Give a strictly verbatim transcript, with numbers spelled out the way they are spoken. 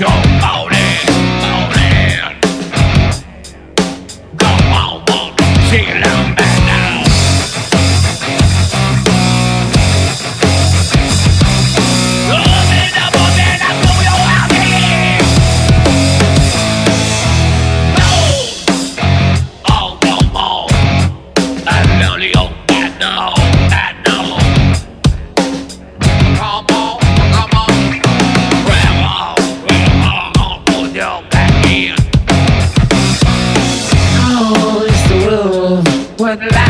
Go on in, on in. Go on, walk, see you down back now. Open up, open up, go your out here. No, oh, come on. I'm lonely, oh, I know, I know. Come on. But